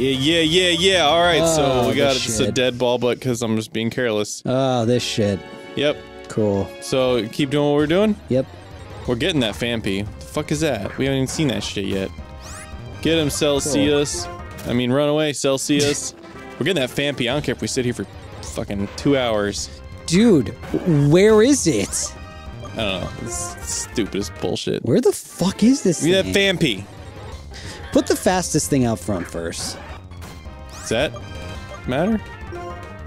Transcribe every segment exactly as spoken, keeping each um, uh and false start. Yeah, yeah, yeah. All right, oh, so we got it's a dead ball butt because I'm just being careless. Oh, this shit. Yep. Cool. So keep doing what we're doing. Yep. We're getting that Fampi. The fuck is that? We haven't even seen that shit yet. Get him, Celsius. Cool. I mean, run away, Celsius. We're getting that Fampi. I don't care if we sit here for fucking two hours. Dude, where is it? I don't know. It's the stupidest bullshit. Where the fuck is this thing? We have Fampi. Put the fastest thing out front first. Does that matter?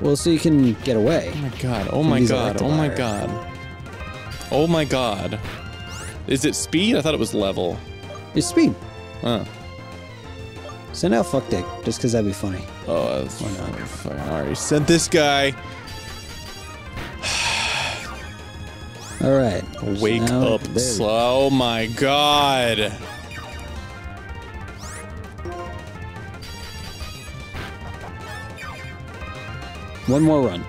Well, so you can get away. Oh my god. Oh my god. Oh my god. Oh my god. Is it speed? I thought it was level. It's speed. Huh. Send out fuck dick, just because that'd be funny. Oh, that's why not? Fucking already sent this guy. Alright. Wake so up. Slow. Oh my god. One more run.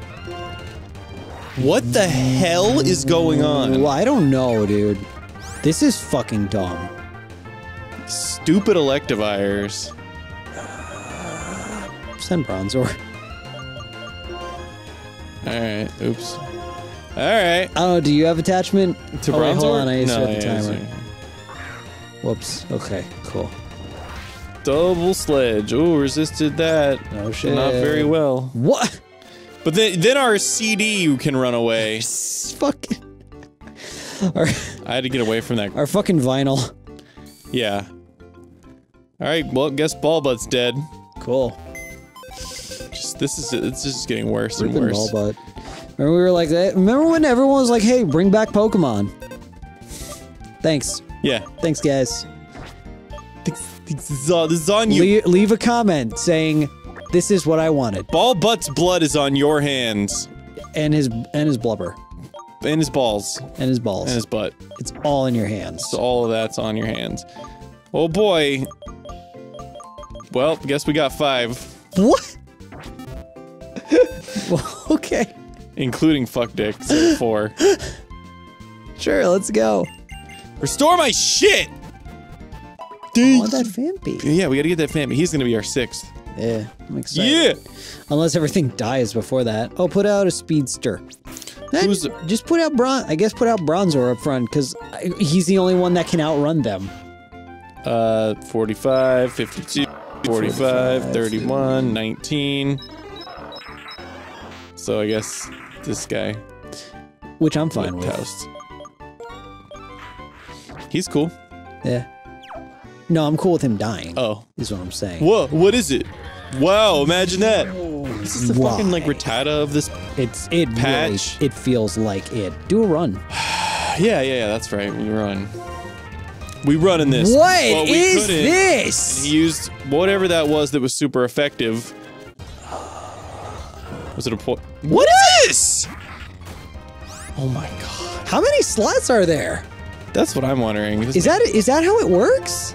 What the hell is going on? Well, I don't know, dude. This is fucking dumb. Stupid Electivires. Uh, send Bronzor. Alright, oops. Alright. Oh, do you have attachment? To oh, Bronzor? Wait, hold on, I no, set the yeah, timer. Whoops. Okay, cool. Double Sledge. Ooh, resisted that. Oh, shit. Not very well. What? But then, then our C D can run away. Fucking. Our, I had to get away from that. Our fucking vinyl. Yeah. All right. Well, guess Ballbutt's dead. Cool. Just this is it's just getting worse Ripping and worse. Ballbutt. Remember we were like that. Remember when everyone was like, "Hey, bring back Pokemon." Thanks. Yeah. Thanks, guys. This is on, this is on you. Le leave a comment saying. This is what I wanted. Ballbutt's blood is on your hands. And his and his blubber. And his balls. And his balls. And his butt. It's all in your hands. So all of that's on your hands. Oh boy. Well, guess we got five. What? Well, okay. Including fuck dick, so four. Sure, let's go. Restore my shit! Dude. I want that Fampi. Yeah, we gotta get that Fampi. He's gonna be our sixth. Yeah, I'm excited. Yeah! Unless everything dies before that. Oh, put out a Speedster. Who's the just put out Bron- I guess put out Bronzor up front, because he's the only one that can outrun them. Uh, forty-five, fifty-two, forty-five, thirty-one, nineteen. So I guess this guy. Which I'm fine with. House. He's cool. Yeah. No, I'm cool with him dying. Oh. Is what I'm saying. Whoa, what is it? Wow, imagine that. This is the Why? fucking, like, Rattata of this It's It patch. Really, it feels like it. Do a run. yeah, yeah, yeah, that's right. We run. We run in this. What well, is this? And he used whatever that was that was super effective. Was it a point? What, what is this? Oh, my God. How many slots are there? That's what I'm wondering. Is that, is that how it works?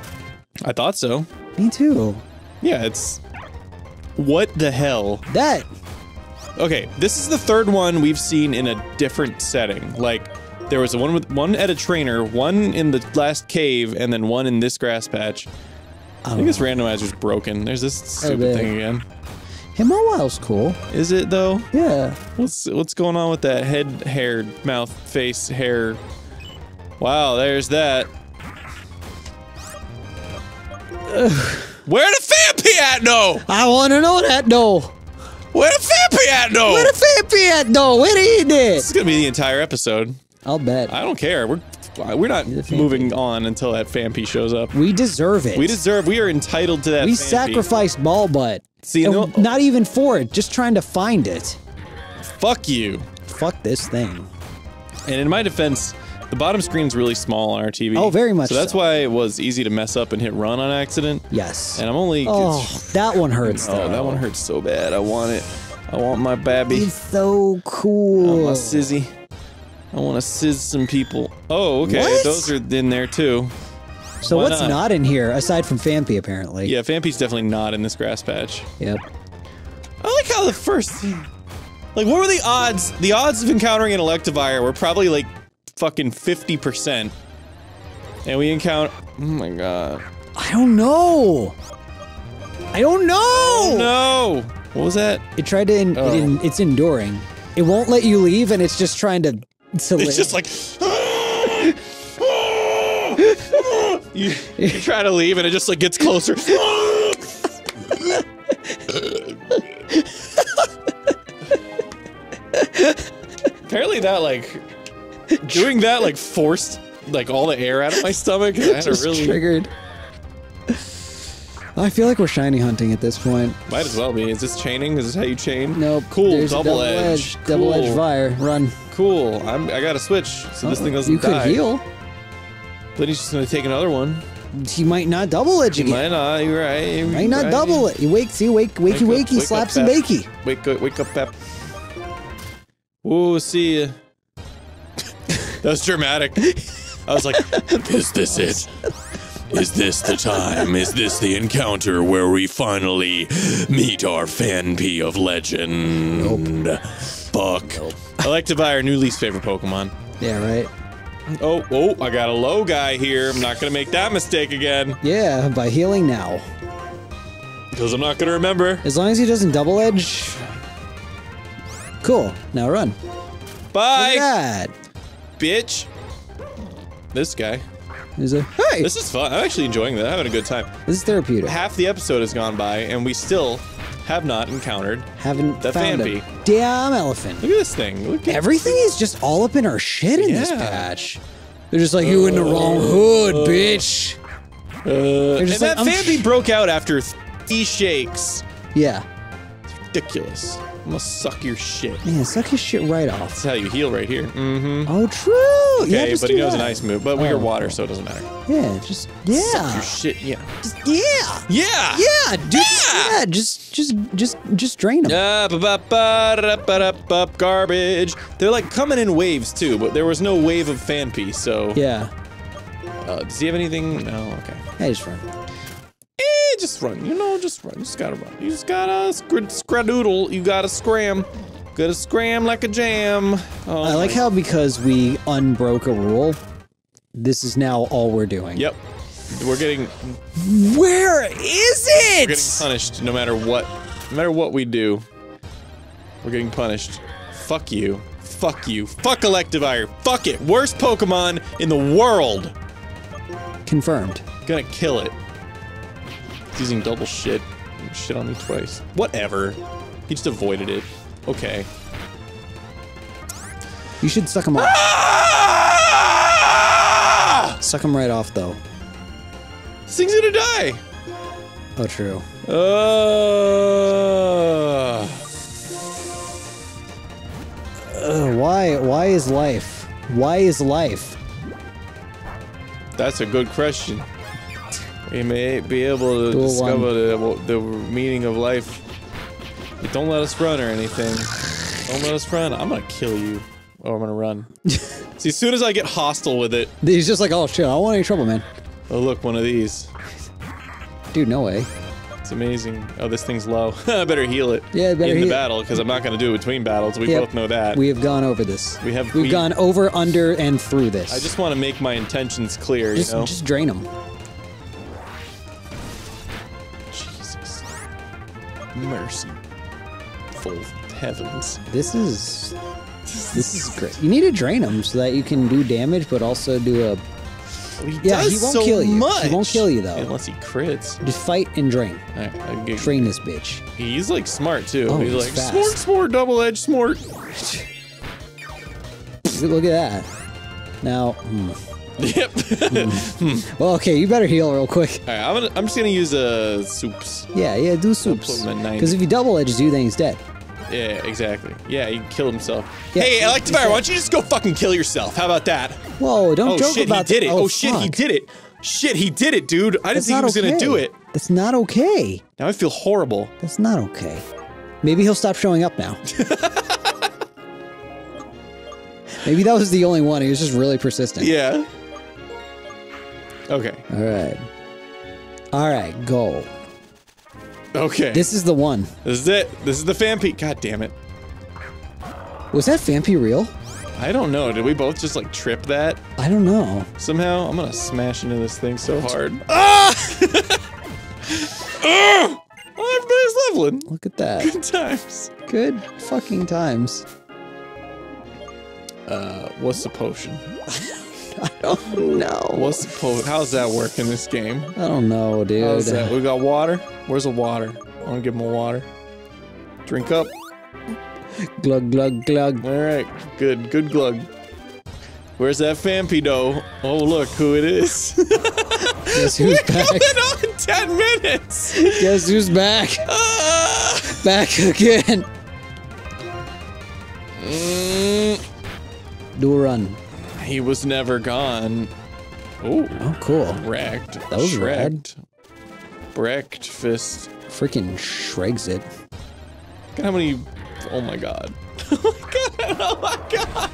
I thought so. Me too. Yeah, it's... What the hell? That... Okay, this is the third one we've seen in a different setting. Like, there was one with one at a trainer, one in the last cave, and then one in this grass patch. I, I think know. This randomizer's broken. There's this stupid thing again. Himowild's cool. Is it, though? Yeah. What's, what's going on with that head, hair, mouth, face, hair... Wow, there's that. Ugh. Where the Fampi at, no? I want to know that, no. Where the Fampi at, no? Where the Fampi at, no? Where he did? This is gonna be the entire episode. I'll bet. I don't care. We're we're not moving on until that Fampi shows up. We deserve it. We deserve. We are entitled to that. We Fampi. Sacrificed Ballbutt. See, no, not even for it. Just trying to find it. Fuck you. Fuck this thing. And in my defense. The bottom screen's really small on our T V. Oh, very much so. That's so. why it was easy to mess up and hit run on accident. Yes. And I'm only... Oh, that one hurts, though. Oh, that one hurts so bad. I want it. I want my babby. He's so cool. I want my sizzy. I want to sizz some people. Oh, okay. What? Those are in there, too. So why what's not? not in here, aside from Fampi, apparently? Yeah, Fampi's definitely not in this grass patch. Yep. I like how the first... Like, what were the odds? The odds of encountering an Electivire were probably, like... Fucking fifty percent. And we encounter. Oh my god. I don't know. I don't know! Oh, no! What was that? It tried to, in, oh. it in, it's enduring. It won't let you leave, and it's just trying to, to It's live. just like, you, you try to leave, and it just like gets closer. Apparently that like, doing that like forced like all the air out of my stomach. I had just a really triggered. I feel like we're shiny hunting at this point. Might as well be. Is this chaining? Is this how you chain? Nope. Cool. There's double, double edge. edge. Cool. Double edge fire. Run. Cool. I'm, I got to switch so uh-oh. this thing doesn't you die. You could heal. But he's just going to take another one. He might not double edge he again. He might not. You're right. You're might right. not double it. You wake, see, wake, wakey, wakey, wake wake, slaps up, and bakey. Wake, wake up, Pep. Ooh, see ya. That was dramatic. I was like, is this it? Is this the time? Is this the encounter where we finally meet our Phanpy of legend? Nope. Fuck. Nope. I like to buy our new least favorite Pokemon. Yeah, right. Oh, oh, I got a low guy here. I'm not going to make that mistake again. Yeah, by healing now. Because I'm not going to remember. As long as he doesn't double edge. Cool. Now run. Bye. Look at that. Bitch. This guy. Is a, hey. This is fun. I'm actually enjoying that. I'm having a good time. This is therapeutic. Half the episode has gone by, and we still have not encountered Haven't the found Phanpy. A damn elephant. Look at this thing. Look at Everything it. is just all up in our shit in yeah. this patch. They're just like, you uh, in the wrong hood, uh, bitch. Uh, and like, that Phanpy broke out after three shakes. Yeah. It's ridiculous. I'm gonna suck your shit. Yeah, suck his shit right off. That's how you heal right here. Mm-hmm. Oh, true. Okay, yeah, but he knows that. an ice move. But we oh. are water, so it doesn't matter. Yeah, just yeah. Suck your shit. Yeah. Just, yeah. Yeah. Yeah. Just, yeah. yeah. Just, just, just, just drain them. Uh, ba ba ba ba ba garbage. They're like coming in waves too, but there was no wave of Phanpy, so. Yeah. Uh, does he have anything? No. Okay. Hey, just run. Eh, just run. You know, just run. You just gotta run. You just gotta scradoodle. You gotta scram. Gotta scram like a jam. Oh, I like how because we unbroke a rule, this is now all we're doing. Yep. We're getting... Where is it? We're getting punished no matter what. No matter what we do, we're getting punished. Fuck you. Fuck you. Fuck Electivire. Fuck it. Worst Pokemon in the world. Confirmed. Gonna kill it. Using double shit. Shit on me twice. Whatever. He just avoided it. Okay. You should suck him off. Ah! Suck him right off, though. This thing's gonna die! Oh, true. Uh... Uh, why? Why is life? Why is life? That's a good question. You may be able to Dual discover the, the meaning of life. But don't let us run or anything. Don't let us run. I'm gonna kill you. Or I'm gonna run. See, as soon as I get hostile with it... He's just like, oh shit, I don't want any trouble, man. Oh look, one of these. Dude, no way. It's amazing. Oh, this thing's low. I better heal it yeah, better in heal the battle, because I'm not gonna do it between battles. We yep. both know that. We have gone over this. We have, We've we... gone over, under, and through this. I just want to make my intentions clear, just, you know? Just drain them. Merciful heavens. This is this is great. You need to drain him so that you can do damage, but also do a. He yeah, does he won't so kill you. Much. He won't kill you though, unless he crits. Just fight and drain. All right, I get, drain this bitch. He's like smart too. Oh, he's, he's like fast. Smart, smart, double edged smart. Look at that. Now. Mm. Yep. mm. Well, okay, you better heal real quick. Alright, I'm, I'm just gonna use uh, soups. Yeah, yeah, do soups. Because if you double edges you, then he's dead. Yeah, exactly. Yeah, he killed himself. Yeah, hey, Electivire, why don't you just go fucking kill yourself? How about that? Whoa, don't oh, joke shit, about that. Oh, oh shit, he did it. Oh, shit, he did it, dude. I didn't That's think he was okay. gonna do it. That's not okay. Now I feel horrible. That's not okay. Maybe he'll stop showing up now. Maybe that was the only one. He was just really persistent. Yeah. Okay. All right. All right, go. Okay. This is the one. This is it. This is the Phanpy. God damn it. Was that Phanpy real? I don't know. Did we both just like trip that? I don't know. Somehow, I'm going to smash into this thing so hard. Ah! Oh, there's Loveland. Look at that. Good times. Good fucking times. Uh, what's the potion? I don't know. What's the potion? How's that work in this game? I don't know, dude. How's that? We got water? Where's the water? I want to give him a water. Drink up. Glug, glug, glug. All right. Good, good glug. Where's that Fampido? Oh, look who it is. Guess who's We're back? We're coming on ten minutes. Guess who's back? Uh, back again. Mm. Do a run. He was never gone. Ooh, oh, cool. Wrecked. That was wrecked. Breakfast. Freaking shregs it. Look at how many... Oh, my God. Oh, my God. Oh, my God.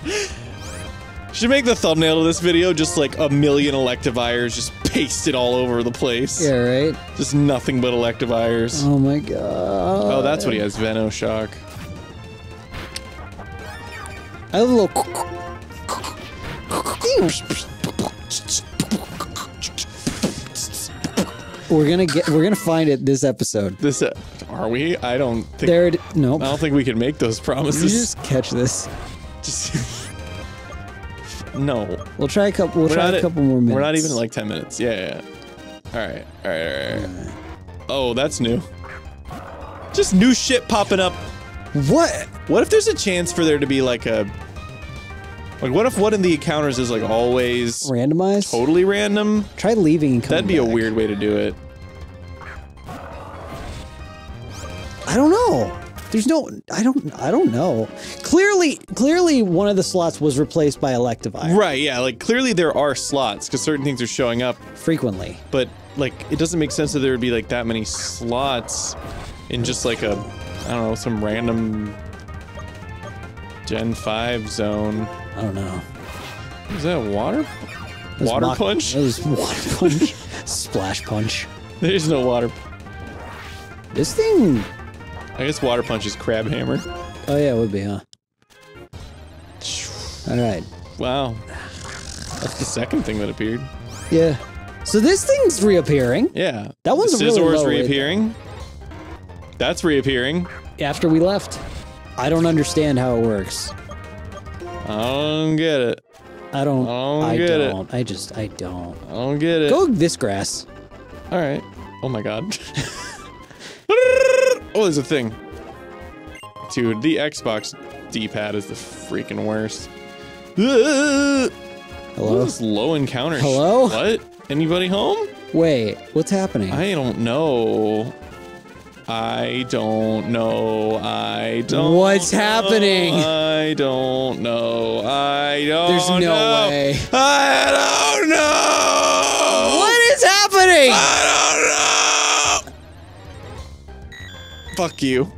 Should make the thumbnail of this video just like a million Electivires just pasted all over the place. Yeah, right? Just nothing but Electivires. Oh my god. Oh, that's what he has, Venoshock. I have a little... We're gonna get- we're gonna find it this episode. This- uh, are we? I don't think- There it- nope. I don't think we can make those promises. You just catch this. Just... No. We'll try a couple. We'll we're try a couple at, more minutes. We're not even at like ten minutes. Yeah. yeah. All right. All right. All right. Oh, that's new. Just new shit popping up. What? What if there's a chance for there to be like a? Like, what if one of the encounters is like always randomized? Totally random. Try leaving. And coming That'd be back. a weird way to do it. I don't know. There's no, I don't, I don't know. Clearly, clearly one of the slots was replaced by Electivire. Right, yeah, like clearly there are slots because certain things are showing up. Frequently. But like, it doesn't make sense that there would be like that many slots in just like a, I don't know, some random Gen five zone. I don't know. Is that water? That's water mock, punch? That was water punch. Splash punch. There's no water. This thing... I guess water punch is crab hammer. Oh yeah, it would be, huh? Alright. Wow. That's the second thing that appeared. Yeah. So this thing's reappearing. Yeah. That one's a really low Scissor's reappearing. That's reappearing. After we left. I don't understand how it works. I don't get it. I don't- I don't get it. I don't. I just- I don't. I don't get it. Go this grass. Alright. Oh my god. Oh, there's a thing. Dude, the Xbox D-pad is the freaking worst. Hello? What is this low encounter? Hello? What? Anybody home? Wait, what's happening? I don't know. I don't know. I don't What's know. happening? I don't know. I don't There's no know. way. I don't know. What is happening? I don't know. Fuck you.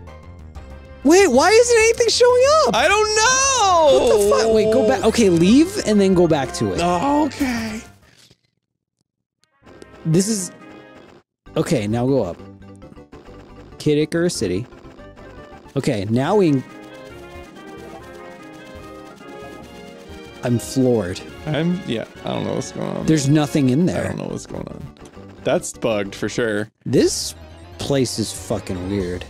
Wait, why isn't anything showing up? I don't know! What the fuck? Wait, go back. Okay, leave and then go back to it. Oh, okay. This is... Okay, now go up. Kid Icarus City. Okay, now we... I'm floored. I'm... Yeah, I don't know what's going on. There's nothing in there. I don't know what's going on. That's bugged for sure. This... place is fucking weird.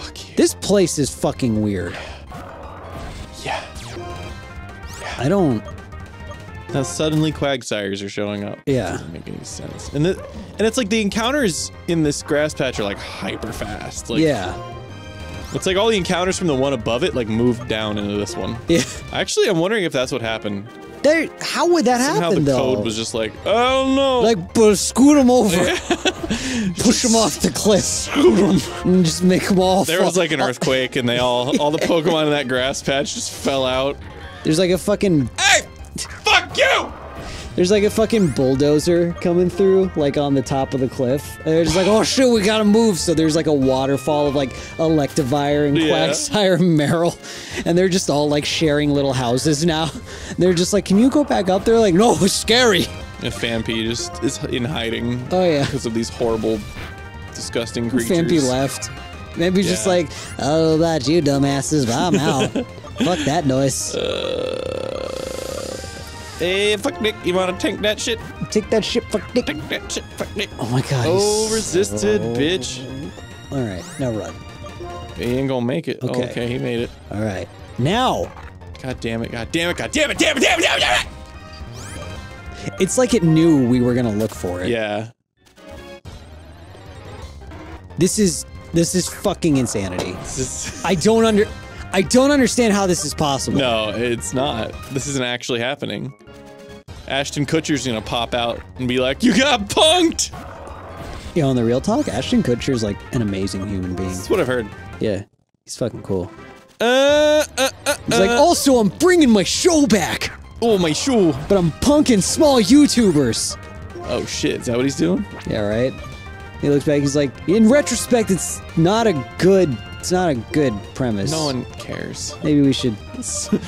Fuck you. This place is fucking weird. Yeah. yeah. I don't... Now suddenly Quagsires are showing up. Yeah. It doesn't make any sense. And the, and it's like the encounters in this grass patch are like hyper fast. Like, yeah. It's like all the encounters from the one above it like moved down into this one. Yeah. Actually, I'm wondering if that's what happened. There, how would that Somehow happen, the though? the code was just like, I don't know. Like, but scoot them over. Yeah. Push them off the cliff. Scoot them. And just make them all There fall. was like an earthquake, and they all, all the Pokemon in that grass patch just fell out. There's like a fucking... Hey! Fuck you! There's like a fucking bulldozer coming through, like on the top of the cliff. And they're just like, oh shit, we gotta move. So there's like a waterfall of like Electivire and Quagsire and Meryl. And they're just all like sharing little houses now. They're just like, can you go back up there? Like, no, it's scary. And Fampi just is in hiding. Oh yeah. Because of these horrible, disgusting creatures. Fampi left. Maybe yeah. just like, oh, about you dumbasses, but I'm out. Fuck that noise. Uh... Hey, fuck Nick, you wanna tank that shit? Take that shit, fuck Nick. Tank that shit, fuck Nick. Oh my god. Oh, resisted, so... bitch. All right, now run. He ain't gonna make it. Okay, oh, okay, he made it. All right, now. God damn it! God damn it! God damn it! Damn it! Damn it! Damn it! Damn it! It's like it knew we were gonna look for it. Yeah. This is this is fucking insanity. I don't under I don't understand how this is possible. No, it's not. This isn't actually happening. Ashton Kutcher's gonna pop out and be like, "You got punked." You know, on the real talk, Ashton Kutcher's like an amazing human being. That's what I've heard. Yeah, he's fucking cool. Uh, uh, uh, he's like, also, I'm bringing my show back. Oh, my show. But I'm punking small YouTubers. Oh shit, is that what he's doing? Yeah, right. He looks back. He's like, in retrospect, it's not a good. It's not a good premise. No one cares. Maybe we should.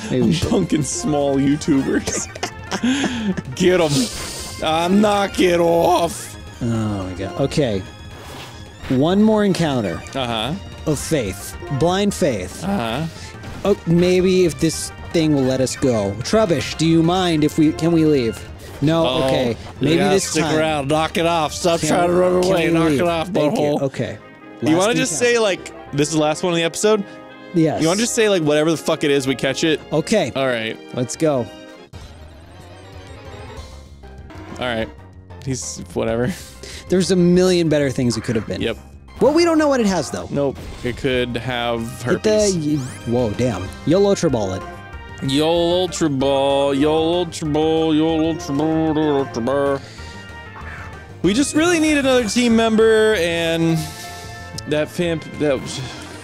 Maybe we should. Punking small YouTubers. Get him. Uh, knock it off. Oh my god. Okay. One more encounter. Uh huh. Of faith. Blind faith. Uh huh. Oh, maybe if this thing will let us go. Trubbish, do you mind if we can we leave? No, oh, okay. Maybe this stick time. Stick around. Knock it off. Stop can, trying to run away. Knock leave? It off, butthole. Okay. Last you want to just encounter. Say, like, this is the last one of the episode? Yes. You want to just say, like, whatever the fuck it is, we catch it? Okay. All right. Let's go. All right. He's whatever. There's a million better things it could have been. Yep. Well, we don't know what it has, though. Nope. It could have herpes. The, whoa, damn. You'll ultra ball it. Yo ultra ball, yo ultra ball, yo ultra ball, yo ultra ball. We just really need another team member, and that fan. That was,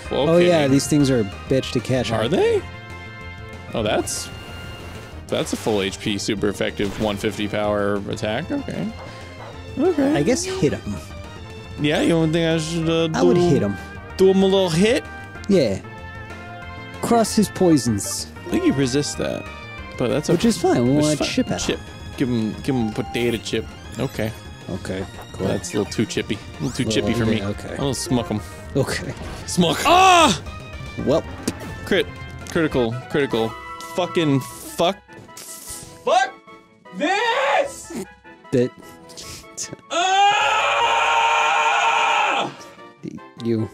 okay. Oh yeah, these things are a bitch to catch. Are they? Oh, that's that's a full H P, super effective, one fifty power attack. Okay, okay. I guess hit him. Yeah, you don't think I should? Uh, do, I would hit him. Do him a little hit. Yeah. Cross his poisons. I think he resists that, but that's okay. Which is fine. We want to chip at him. Give him, give him a potato chip. Okay. Okay. Cool. That's a little too chippy. A little too chippy for me. Okay. I'll smuck him. Okay. Smuck. Ah! Well. Crit. Critical. Critical. Fucking fuck. Fuck this! That. Ah! You.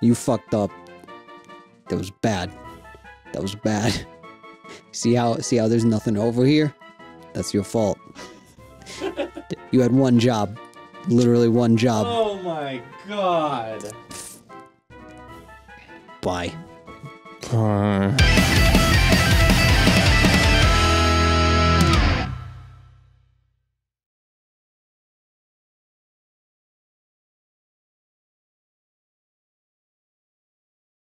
You fucked up. That was bad. That was bad. See how see how there's nothing over here? That's your fault. You had one job. Literally one job. Oh my god. Bye. Bye.